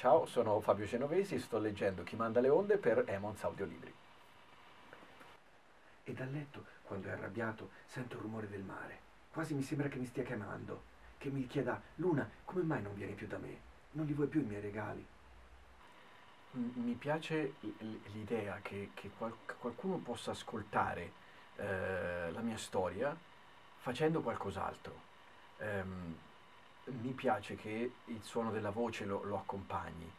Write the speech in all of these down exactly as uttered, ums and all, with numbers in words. Ciao, sono Fabio Genovesi e sto leggendo Chi manda le onde per Emons Audiolibri. E dal letto, quando è arrabbiato, sento il rumore del mare. Quasi mi sembra che mi stia chiamando, che mi chieda: Luna, come mai non vieni più da me? Non li vuoi più i miei regali? Mi piace l'idea che, che qualcuno possa ascoltare eh, la mia storia facendo qualcos'altro. Um, Mi piace che il suono della voce lo, lo accompagni.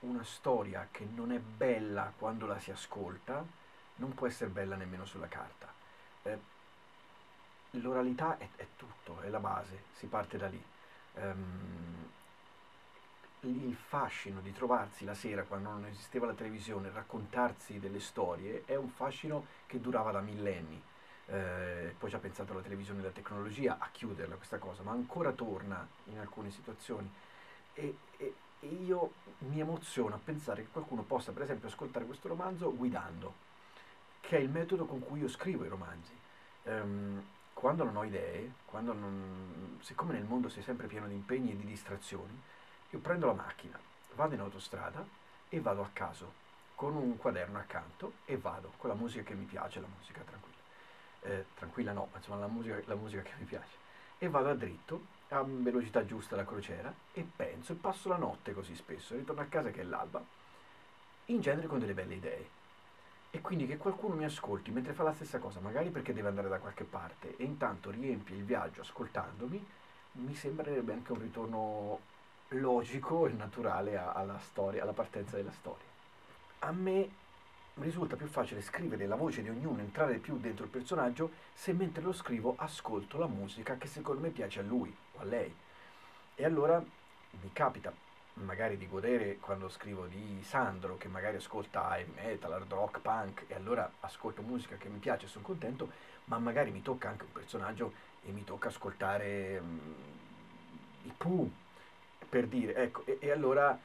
Una storia che non è bella quando la si ascolta non può essere bella nemmeno sulla carta. Eh, l'oralità è, è tutto, è la base, si parte da lì. Um, il fascino di trovarsi la sera, quando non esisteva la televisione, raccontarsi delle storie, è un fascino che durava da millenni. Eh, poi ci ha pensato la televisione e la tecnologia a chiuderla questa cosa, ma ancora torna in alcune situazioni e, e, e io mi emoziono a pensare che qualcuno possa per esempio ascoltare questo romanzo guidando, che è il metodo con cui io scrivo i romanzi. Um, quando non ho idee, quando non, siccome nel mondo sei sempre pieno di impegni e di distrazioni, io prendo la macchina, vado in autostrada e vado a caso con un quaderno accanto e vado con la musica che mi piace, la musica tranquilla. Eh, tranquilla no, ma insomma la musica, la musica che mi piace, e vado a dritto a velocità giusta alla crociera e penso e passo la notte così spesso, ritorno a casa che è l'alba, in genere con delle belle idee, e quindi che qualcuno mi ascolti mentre fa la stessa cosa, magari perché deve andare da qualche parte e intanto riempie il viaggio ascoltandomi, mi sembrerebbe anche un ritorno logico e naturale alla storia, alla partenza della storia. A me risulta più facile scrivere la voce di ognuno, entrare più dentro il personaggio, se mentre lo scrivo ascolto la musica che secondo me piace a lui o a lei. E allora mi capita magari di godere quando scrivo di Sandro, che magari ascolta heavy metal, hard rock, punk, e allora ascolto musica che mi piace e sono contento, ma magari mi tocca anche un personaggio e mi tocca ascoltare um, i Pooh, per dire, ecco, e, e allora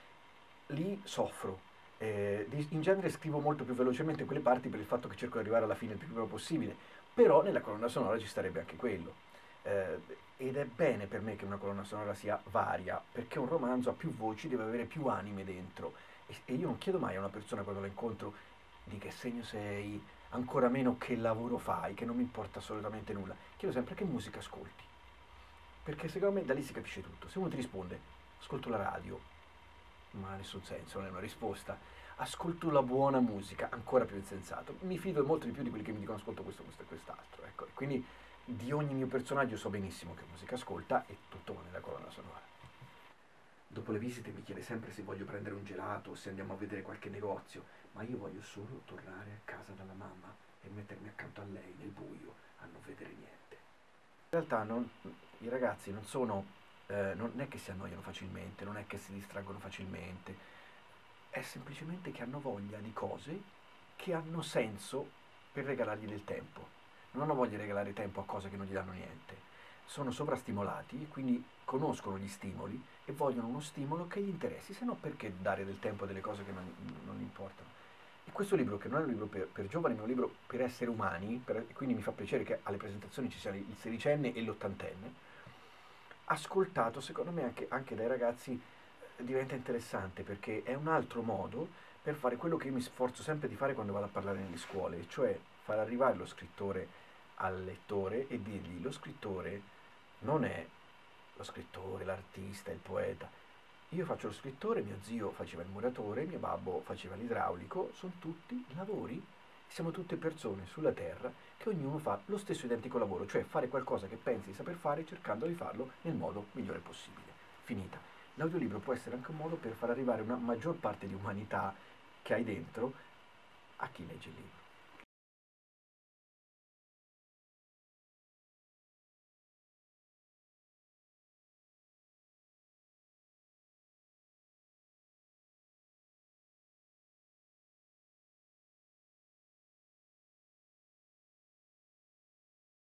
lì soffro. Eh, in genere scrivo molto più velocemente quelle parti per il fatto che cerco di arrivare alla fine il più presto possibile, però nella colonna sonora ci starebbe anche quello, eh, ed è bene per me che una colonna sonora sia varia, perché un romanzo a più voci deve avere più anime dentro, e, e io non chiedo mai a una persona quando la incontro di che segno sei, ancora meno che lavoro fai, che non mi importa assolutamente nulla, chiedo sempre che musica ascolti, perché secondo me da lì si capisce tutto. Se uno ti risponde ascolto la radio, ma nessun senso, non è una risposta. Ascolto la buona musica, ancora più insensato. Mi fido molto di più di quelli che mi dicono ascolto questo, questo e quest'altro, ecco. E quindi di ogni mio personaggio so benissimo che musica ascolta, e tutto va nella colonna sonora. Dopo le visite mi chiede sempre se voglio prendere un gelato o se andiamo a vedere qualche negozio, ma io voglio solo tornare a casa dalla mamma e mettermi accanto a lei nel buio a non vedere niente. In realtà non, i ragazzi non sono... Eh, non è che si annoiano facilmente, non è che si distraggono facilmente, è semplicemente che hanno voglia di cose che hanno senso per regalargli del tempo. Non hanno voglia di regalare tempo a cose che non gli danno niente. Sono sovrastimolati e quindi conoscono gli stimoli e vogliono uno stimolo che gli interessi, se no perché dare del tempo a delle cose che non, non gli importano. E questo libro, che non è un libro per, per giovani, ma è un libro per esseri umani, per, quindi mi fa piacere che alle presentazioni ci siano il sedicenne e l'ottantenne, ascoltato secondo me anche, anche dai ragazzi diventa interessante, perché è un altro modo per fare quello che io mi sforzo sempre di fare quando vado a parlare nelle scuole, cioè far arrivare lo scrittore al lettore e dirgli: lo scrittore non è lo scrittore, l'artista, il poeta, io faccio lo scrittore, mio zio faceva il muratore, mio babbo faceva l'idraulico, sono tutti lavori, siamo tutte persone sulla terra che ognuno fa lo stesso identico lavoro, cioè fare qualcosa che pensi di saper fare cercando di farlo nel modo migliore possibile. Finita. L'audiolibro può essere anche un modo per far arrivare una maggior parte di umanità che hai dentro a chi legge il libro.